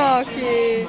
Oh, cute.